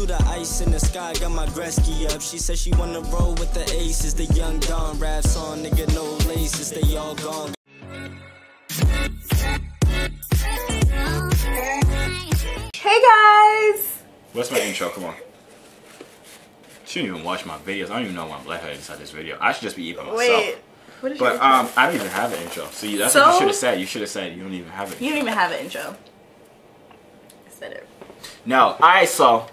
through the ice in the sky, got my Gretzky up. She said she wanna roll with the aces. The young Don raps on, nigga, no laces, they all gone. Hey guys! What's my intro? Come on. She didn't even watch my videos. I don't even know why I'm black-headed inside this video. I should just be eating myself. Wait. What is but your intro? I don't even have an intro. See, that's what you should have said. You should have said you don't even have an intro. You don't even have an intro. I said it. No, alright, so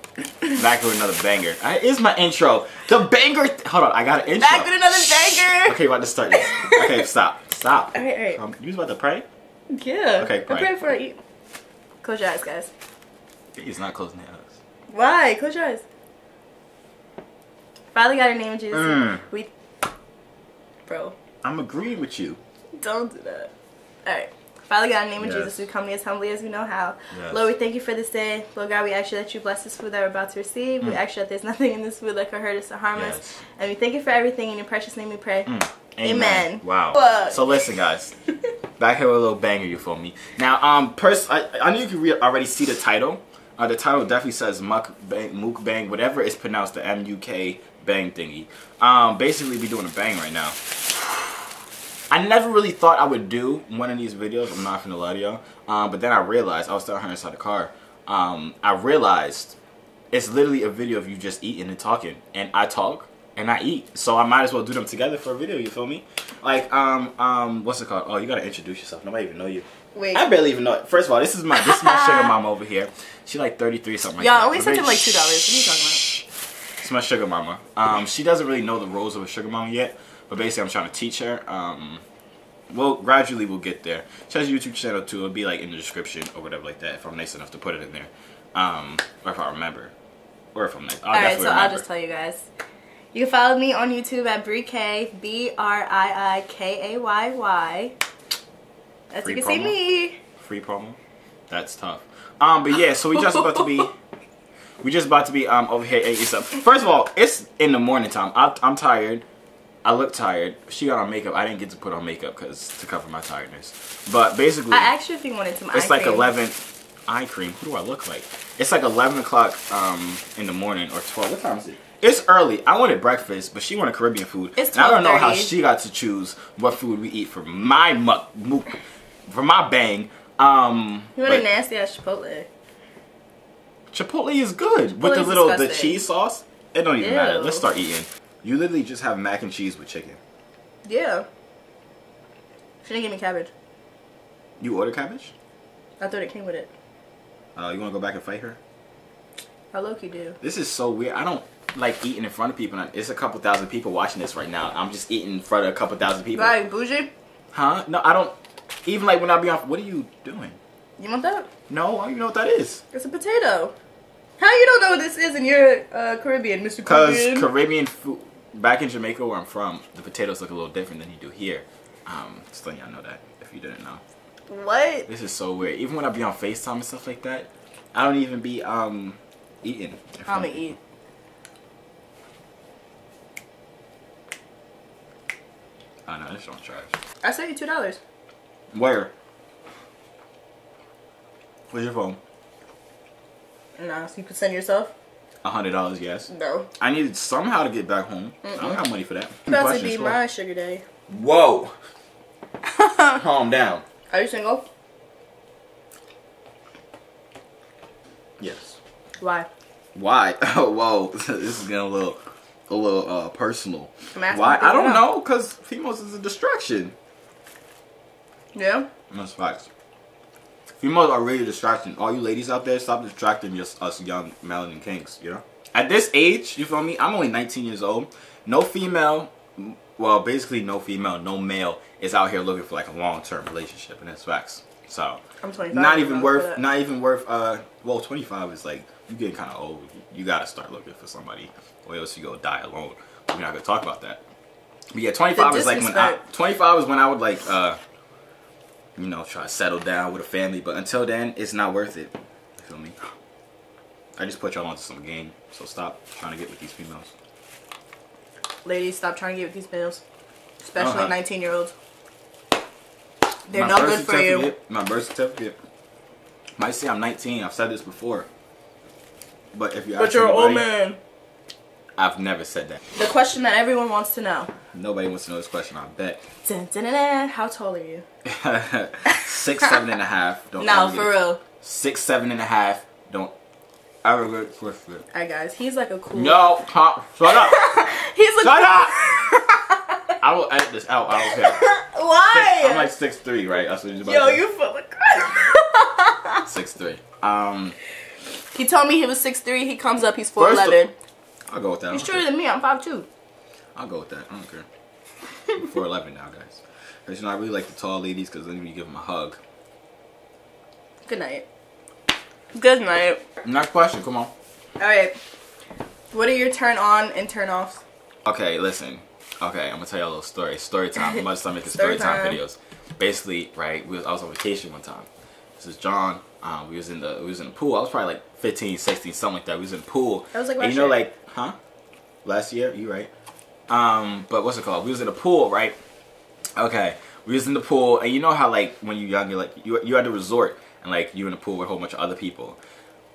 back with another banger. Right, is my intro. The banger. Hold on, I got an intro. Back with another banger. Okay, about to start this. Okay, stop. Stop. Alright. You was about to pray? Yeah. Okay, pray. Pray before I eat. Close your eyes, guys. He's not closing their eyes. Why? Close your eyes. Finally got a name, Jesus. We. Bro. I'm agreeing with you. Don't do that. Alright. Father God, in the name of Jesus, we come as humbly as we know how. Yes. Lord, we thank you for this day. Lord God, we ask you that you bless this food that we're about to receive. We ask you that there's nothing in this food that could hurt us or harm us. And we thank you for everything. In your precious name we pray. Amen. Wow. Fuck. So listen, guys. Back here with a little banger, you feel me? Now, I know you can already see the title. The title definitely says Mukbang, whatever it's pronounced, the M-U-K bang thingy. Basically, we're doing a bang right now. I never really thought I would do one of these videos, I'm not gonna lie to y'all. But then I realized, I was still inside the car. I realized it's literally a video of you just eating and talking. And I talk and I eat. So I might as well do them together for a video, you feel me? Like, what's it called? Oh, you gotta introduce yourself. Nobody even know you. Wait. I barely even know it. First of all, this is my sugar mama over here. She's like 33 something like that. Y'all only sent him like $2. What are you talking about? It's my sugar mama. She doesn't really know the roles of a sugar mama yet, but basically I'm trying to teach her. Well, gradually we'll get there. She has a YouTube channel too. It'll be like in the description or whatever like that if I'm nice enough to put it in there. Or if I remember. Or if I'm nice. Alright, so remember. I'll just tell you guys. You can follow me on YouTube at Briikayy, B-R-I-I-K-A-Y-Y. That's free, you can promo. See me. Free promo. That's tough. But yeah, so we just about to be over here eating stuff. First of all, it's in the morning time. I'm tired. I look tired. She got on makeup. I didn't get to put on makeup because to cover my tiredness. But basically, I asked you if you wanted some eye cream. It's like 11. Eye cream. Who do I look like? It's like 11 o'clock in the morning or 12. What time is it? It's early. I wanted breakfast, but she wanted Caribbean food. It's 12:30. I don't know how she got to choose what food we eat for my bang. You want a nasty ass Chipotle? Chipotle is good with the little disgusting. The cheese sauce. It don't even matter. Let's start eating. You literally just have mac and cheese with chicken. Yeah. She didn't give me cabbage. You ordered cabbage? I thought it came with it. You want to go back and fight her? I low-key do. This is so weird. I don't like eating in front of people. It's a couple thousand people watching this right now. I'm just eating in front of a couple thousand people. Like bougie? Huh? No, I don't. Even like when I be on. What are you doing? You want that? No, I don't even know what that is. It's a potato. How you don't know what this is and you're Caribbean, Mr. Caribbean? Because Caribbean food. Back in Jamaica where I'm from, the potatoes look a little different than you do here. Just letting y'all know that if you didn't know. What? This is so weird. Even when I be on FaceTime and stuff like that, I don't even be eating. I'm gonna eat. I know, this don't charge. I sent you $2. Where? Where's your phone? No, so you could send yourself? $100, yes. No. I needed somehow to get back home. I don't have money for that. That's to be my sugar day. Whoa. Calm down. Are you single? Yes. Why? Why? Oh, whoa. This is getting a little personal. Why? I don't know. Cause females is a distraction. Yeah. That's facts. Females are really distracting. All you ladies out there, stop distracting us young melanin kinks, you know? At this age, you feel me? I'm only 19 years old. No female, well, basically no female, no male is out here looking for like a long-term relationship, and that's facts. So, I'm 25. Well, 25 is like, you're getting kind of old. You got to start looking for somebody, or else you go die alone. We're not going to talk about that. But yeah, 25 is like when I, 25 is when I would like, you know, try to settle down with a family, but until then, it's not worth it. You feel me? I just put y'all onto some game, so stop trying to get with these females. Ladies, stop trying to get with these males, especially 19-year-olds. They're not good for you. My birth certificate might say I'm 19. I've said this before. But if you ask you're anybody, an old man. I've never said that. The question that everyone wants to know. Nobody wants to know this question, I bet. Dun, dun, dun, dun. How tall are you? 6'7" and a half. Don't no, for real. 6'7" and a half. Don't ever get twisted. Alright, guys, he's like a cool. No, shut up. He's like shut up. I will edit this out. I don't care. Why? I'm like 6'3", right? That's what you're about to say. Yo, you full of crap. 6'3". He told me he was 6'3". He comes up, he's 4'11". I'll go with that. He's shorter than me. I'm 5'2". I'll go with that. I don't care. 4'11" now, guys. Because, you know, I really like the tall ladies because then you give them a hug. Good night. Good night. Next question. Come on. All right. What are your turn on and turn offs? Okay, listen. Okay, I'm going to tell you a little story. Story time. I'm about to start making story time videos. Basically, right, I was on vacation one time. This is John. We was in the pool. I was probably like 15, 16, something like that. We was in the pool. I was like, and you know, like, huh? Last year? You right. But what's it called? We was in the pool, right? Okay. We was in the pool, and you know how, like, when you're young, you're like, you at the resort, and, like, you're in the pool with a whole bunch of other people.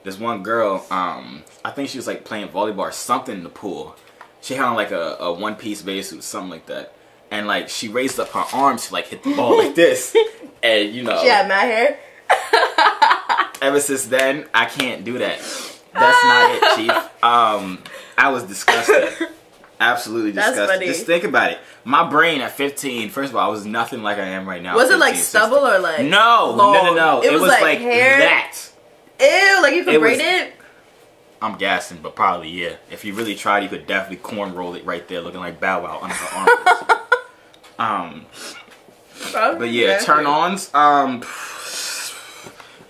This one girl, I think she was, like, playing volleyball or something in the pool. She had on, like, a one-piece bathing suit, something like that. And, like, she raised up her arms to, like, hit the ball like this. And, you know. She had my hair. Ever since then, I can't do that. That's not it, Chief. I was disgusted. Absolutely disgusted. Just think about it. My brain at 15, first of all, I was nothing like I am right now. Was 15, it like stubble 16. Or like? No, long? No. It was like hair? That. Ew, like you could braid it? I'm gassing, but probably, yeah. If you really tried, you could definitely cornroll it right there looking like Bow Wow under her armpits. But yeah, turn-ons.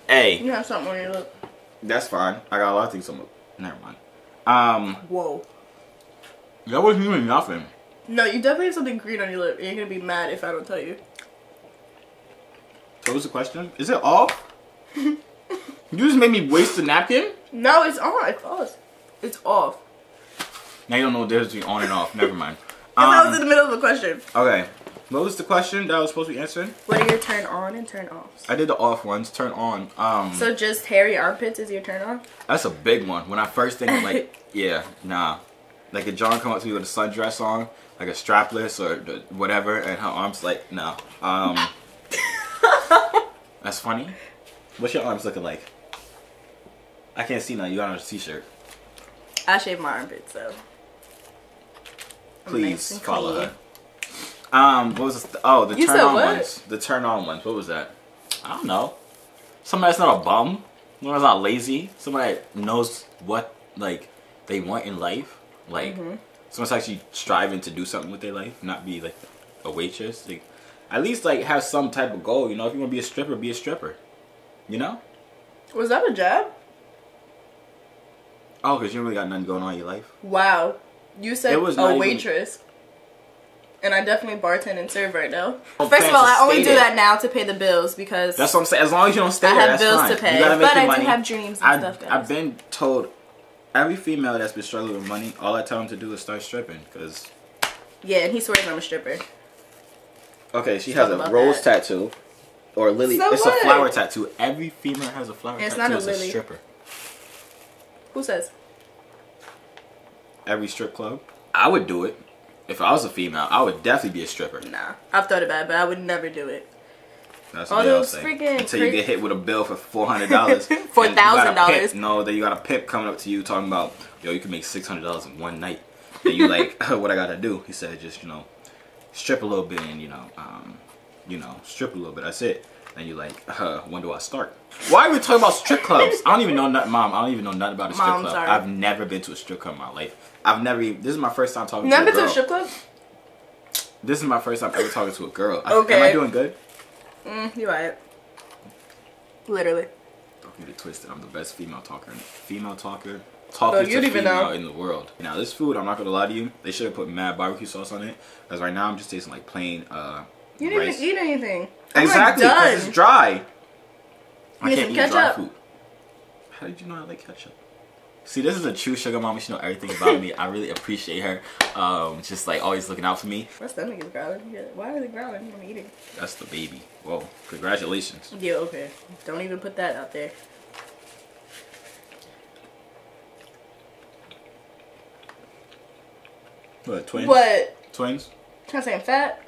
Hey. You have something on your lip. That's fine. I got a lot of things on my lip. Never mind. Whoa. That wasn't even nothing. No, you definitely have something green on your lip. You're going to be mad if I don't tell you. What was the question? Is it off? You just made me waste the napkin? No, it's on. It's off. It's off. Now you don't know the difference between on and off. Never mind. I was in the middle of a question. Okay. What was the question that I was supposed to be answering? What are your turn on and turn offs? I did the off ones. Turn on. So just hairy armpits is your turn on? That's a big one. When I first think, I'm like, yeah, nah. Like if John come up to me with a sundress on, like a strapless or whatever, and her arms like, no. That's funny. What's your arms looking like? I can't see now. You got on a t-shirt. I shave my armpits, so. Please nice follow her. What was this? Oh, the turn-on ones. The turn-on ones. What was that? I don't know. Somebody that's not a bum. Somebody that's not lazy. Somebody that knows what, like, they want in life. Like, someone's actually striving to do something with their life. Not be, like, a waitress. Like, at least, like, have some type of goal. You know, if you want to be a stripper, be a stripper. You know? Was that a jab? Oh, because you don't really got nothing going on in your life. Wow. You said a waitress. Even... And I definitely bartend and serve right now. First of all, I only do that now to pay the bills because... That's what I'm saying. As long as you don't stay there, that's fine. I have bills to pay, but I do have dreams and stuff, guys. I've been told, every female that's been struggling with money, all I tell them to do is start stripping because... Yeah, and he swears I'm a stripper. Okay, she has a rose tattoo or a lily. It's a flower tattoo. Every female has a flower tattoo as a stripper. Who says? Every strip club. I would do it. If I was a female, I would definitely be a stripper. Nah, I've thought about it, but I would never do it. That's what they all say. Until you get hit with a bill for $400. For $1,000. No, then you got a pimp coming up to you talking about, yo, you can make $600 in one night. Then you like, what I gotta do? He said, just, you know, strip a little bit and, you know, strip a little bit. That's it. And you like, when do I start? Why are we talking about strip clubs? I don't even know nothing, Mom. I don't even know nothing about a strip club. Sorry. I've never been to a strip club in my life. I've never even, this is my first time talking to a girl. Never been to a strip club? This is my first time ever talking to a girl. Okay. Am I doing good? You're right. Literally. Don't get it twisted. I'm the best female talker. In the world. Now, this food, I'm not going to lie to you. They should have put mad barbecue sauce on it. Because right now, I'm just tasting like plain You didn't rice. Even eat anything. I'm exactly, because like it's dry. I can't eat dry food. How did you know I like ketchup? See, this is a true sugar mama. She know everything about me. I really appreciate her. Just like always looking out for me. My stomach is growling. Why is it growling? I'm eating. That's the baby. Whoa! Congratulations. Yeah. Okay. Don't even put that out there. What, twins? What? Twins? Trying to say I'm fat?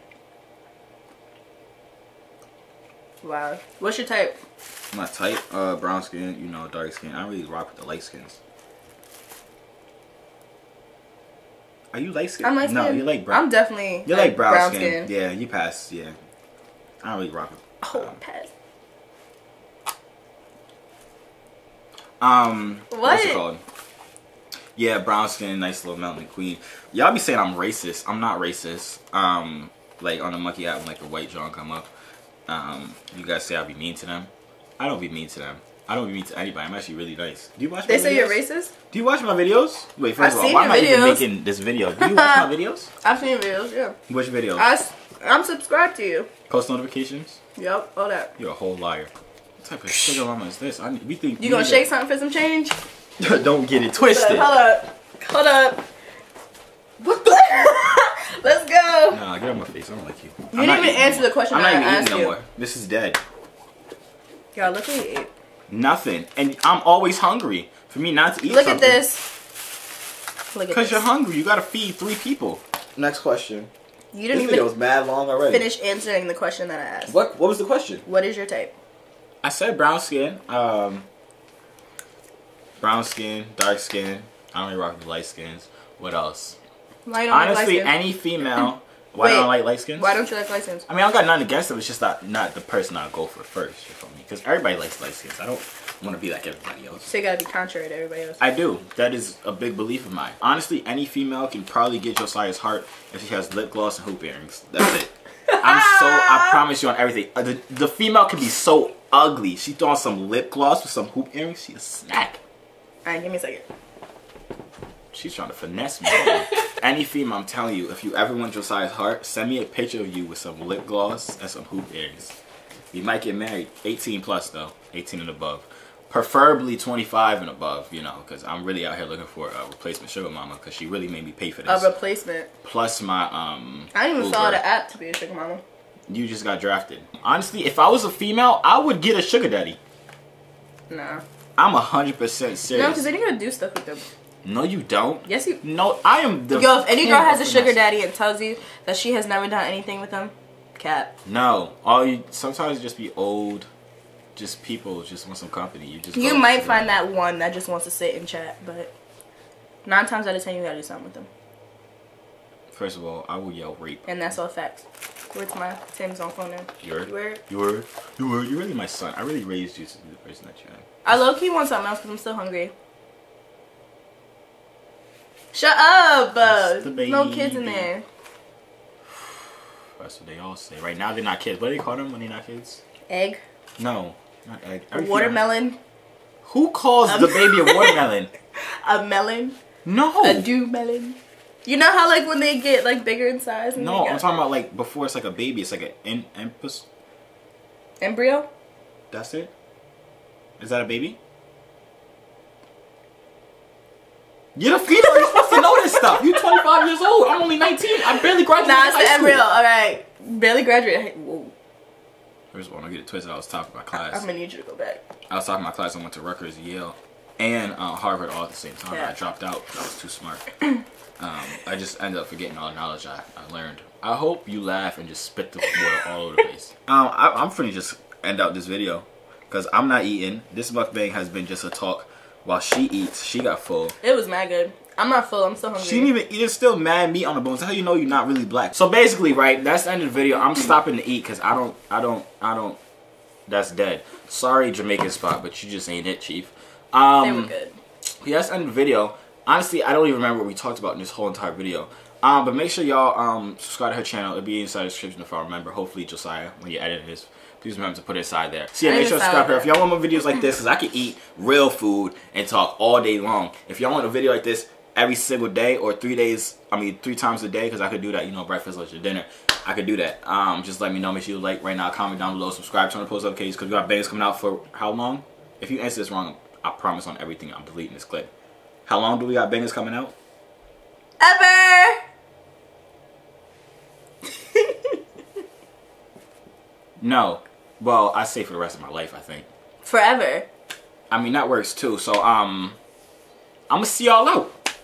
Wow. What's your type? My type? Brown skin, you know, dark skin. I don't really rock with the light skins. Are you light skinned? I'm light skinned. No, you like brown. I'm definitely. You like brown skin. Yeah, you pass. Yeah. I don't really rock with. Oh, pass. What's it called? Yeah, brown skin, nice little mountain queen. Y'all be saying I'm racist. I'm not racist. Like on the monkey app, when like a white John come up, you guys say I be mean to them. I don't be mean to them. I don't be mean to anybody. I'm actually really nice. Do you watch my videos? They say you're racist? Do you watch my videos? Wait, first of all, why am I even making this video? Do you watch my videos? I've seen your videos, yeah. Which videos? I'm subscribed to you. Post notifications? Yep, all that. You're a whole liar. What type of sugar mama is this? We think you gonna shake something for some change? Don't get it twisted. Hold up. What the? Let's go. Nah, get out of my face. I don't like you. You didn't even answer the question I asked you. I'm not even eating no more. This is dead. Y'all, look what you ate. Nothing, and I'm always hungry. For me not to eat something. Look at this. Because you're hungry. You gotta feed three people. Next question. You didn't even mad long already. Finish answering the question that I asked. What was the question? What is your type? I said brown skin. Brown skin, dark skin. I don't really rock with light skins. What else? Light on honestly, light any female. Why don't I like light skins? Why don't you like light skins? I mean, I got nothing against them. It's just not the person I go for first. You feel me? Because everybody likes light skins. I don't want to be like everybody else. So you gotta be contrary to everybody else. I do. That is a big belief of mine. Honestly, any female can probably get Josiah's heart if she has lip gloss and hoop earrings. That's it. I promise you on everything. The female can be so ugly. She throw on some lip gloss with some hoop earrings. She a snack. All right, give me a second. She's trying to finesse me. Any female, I'm telling you, if you ever want Josiah's heart, send me a picture of you with some lip gloss and some hoop earrings. You might get married. 18 plus though, 18 and above. Preferably 25 and above, you know, because I'm really out here looking for a replacement sugar mama because she really made me pay for this. A replacement. Plus my, I didn't even saw the app to be a sugar mama. You just got drafted. Honestly, if I was a female, I would get a sugar daddy. Nah. I'm 100% serious. No, because then you're going to do stuff with them. No, you don't. Yes, you. No, I am the. Yo, if any girl has a sugar daddy and tells you that she has never done anything with them, cap. No, sometimes just be old, just people just want some company. You might find that one that just wants to sit and chat, but 9 times out of 10 you gotta do something with them. First of all, I will yell rape. And that's all facts. Where's my Tim's on phone now? You're really my son. I really raised you to be the person that you are. I low key want something else because I'm still hungry. Shut up! No kids in there. That's what they all say. Right now they're not kids. What do they call them when they're not kids? Egg? No, not egg. Watermelon. Who calls the baby a watermelon? A melon? No. A dew melon. You know how like when they get like bigger in size? And no, I'm talking about like before it's like a baby. It's like an embryo? That's it? Is that a baby? You're the female. You're supposed to know this stuff. You're 25 years old. I'm only 19. I barely graduated. Nah, it's the embryo. All right, barely graduated. Whoa. First of all, don't get it twisted. I was talking about class. I'm gonna need you to go back. I was talking about class. I went to Rutgers, Yale, and Harvard all at the same time. Yeah. I dropped out because I was too smart. I just ended up forgetting all the knowledge I learned. I hope you laugh and just spit the water all over the place. I'm finna just end out this video because I'm not eating. This mukbang has been just a talk. While she eats, she got full. It was mad good. I'm not full. I'm still hungry. She didn't even eat. There's still mad meat on the bones. That's how you know you're not really black. So basically, right, that's the end of the video. I'm stopping to eat because I don't. That's dead. Sorry, Jamaican spot, but you just ain't it, chief. They were good. Yeah, that's the end of the video. Honestly, I don't even remember what we talked about in this whole entire video. But make sure y'all subscribe to her channel. It'll be inside the description if I remember. Hopefully, Josiah, when you edit this. Please remember to put it aside there. So yeah, make sure to subscribe here. If y'all want more videos like this, because I can eat real food and talk all day long. If y'all want a video like this every single day or 3 days, I mean 3 times a day, because I could do that, you know, breakfast, lunch, or dinner. I could do that. Just let me know. Make sure you like right now, comment down below, subscribe, turn on the post notifications, because we got bangs coming out for how long? If you answer this wrong, I promise on everything, I'm deleting this clip. How long do we got bangers coming out? Ever! No. Well, I say for the rest of my life, I think. Forever. I mean, that works too. So, I'm going to see y'all out.